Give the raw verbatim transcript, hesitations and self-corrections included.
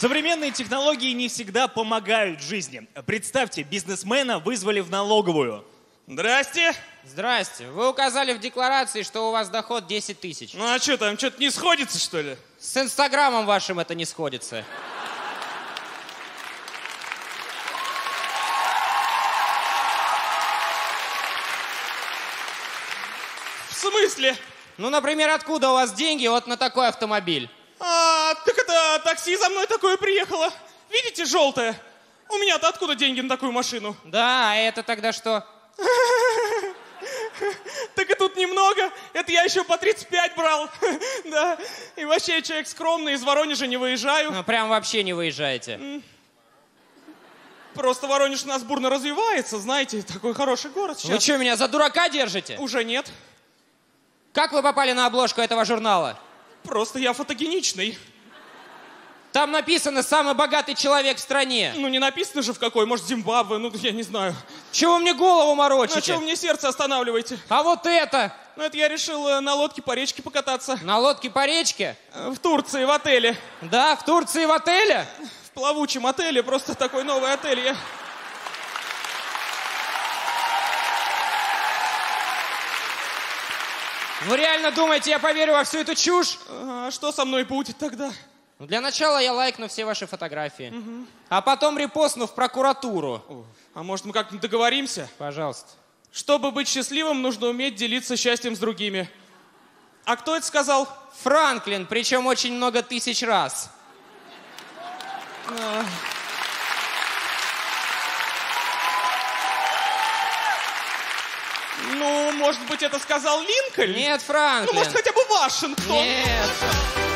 Современные технологии не всегда помогают жизни. Представьте, бизнесмена вызвали в налоговую. Здрасте. Здрасте. Вы указали в декларации, что у вас доход десять тысяч. Ну а что там, что-то не сходится, что ли? С Инстаграмом вашим это не сходится. В смысле? Ну, например, откуда у вас деньги вот на такой автомобиль? А, так это такси за мной такое приехало. Видите, желтое? У меня-то откуда деньги на такую машину? Да, а это тогда что? Так и тут немного. Это я еще по тридцать пять брал. Да. И вообще я человек скромный, из Воронежа не выезжаю. Ну, прям вообще не выезжаете. Просто Воронеж у нас бурно развивается, знаете, такой хороший город сейчас. Вы что, меня за дурака держите? Уже нет. Как вы попали на обложку этого журнала? Просто я фотогеничный. Там написано «Самый богатый человек в стране». Ну, не написано же в какой, может, Зимбабве, ну, я не знаю. Чего вы мне голову морочите? Ну, чего вы мне сердце останавливаете? А вот это? Ну, это я решил на лодке по речке покататься. На лодке по речке? В Турции, в отеле. Да, в Турции, в отеле? В плавучем отеле, просто такой новый отель. Я... Вы реально думаете, я поверю во всю эту чушь? А что со мной будет тогда? Для начала я лайкну все ваши фотографии, угу. А потом репостну в прокуратуру. О, а может, мы как-нибудь договоримся? Пожалуйста. Чтобы быть счастливым, нужно уметь делиться счастьем с другими. А кто это сказал? Франклин, причем очень много тысяч раз. А... Ну, может быть, это сказал Линкольн? Нет, Франклин. Ну, может, хотя бы Вашингтон? Нет.